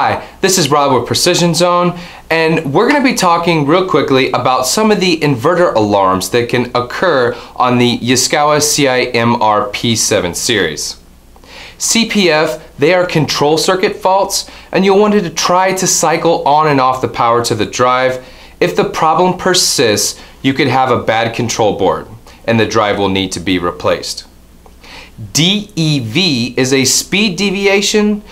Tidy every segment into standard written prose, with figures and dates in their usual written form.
Hi, this is Rob with Precision Zone, and we're going to be talking real quickly about some of the inverter alarms that can occur on the Yaskawa CIMR-P7 series. CPF, they are control circuit faults, and you'll want to try to cycle on and off the power to the drive. If the problem persists, you could have a bad control board, and the drive will need to be replaced. DEV is a speed deviation.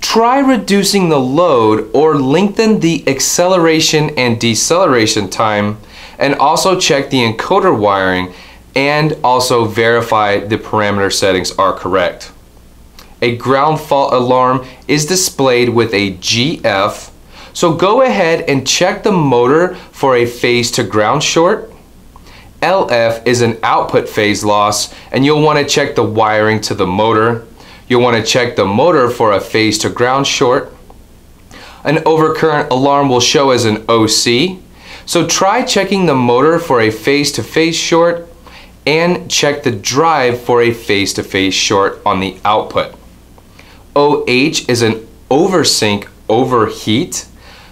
Try reducing the load or lengthen the acceleration and deceleration time, and also check the encoder wiring and also verify the parameter settings are correct. A ground fault alarm is displayed with a GF, so go ahead and check the motor for a phase to ground short. LF is an output phase loss, and you'll want to check the wiring to the motor. You'll want to check the motor for a phase to ground short. An overcurrent alarm will show as an OC, so try checking the motor for a phase to phase short and check the drive for a phase to phase short on the output. OH is an oversync overheat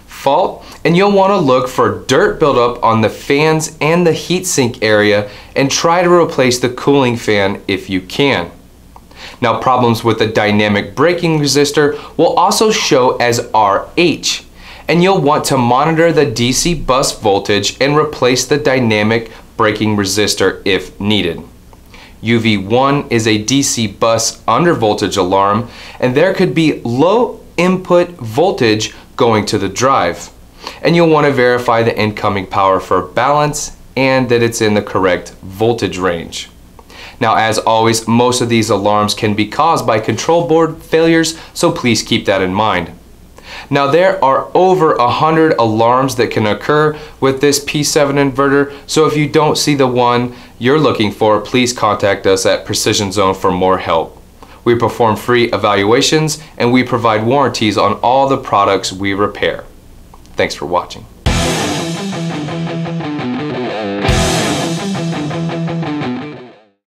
fault, and you'll want to look for dirt buildup on the fans and the heatsink area and try to replace the cooling fan if you can. Now, problems with the dynamic braking resistor will also show as RH, and you'll want to monitor the DC bus voltage and replace the dynamic braking resistor if needed. UV1 is a DC bus undervoltage alarm, and there could be low input voltage going to the drive, and you'll want to verify the incoming power for balance and that it's in the correct voltage range. Now, as always, most of these alarms can be caused by control board failures, so please keep that in mind. Now, there are over 100 alarms that can occur with this P7 inverter, so if you don't see the one you're looking for, please contact us at Precision Zone for more help. We perform free evaluations, and we provide warranties on all the products we repair. Thanks for watching.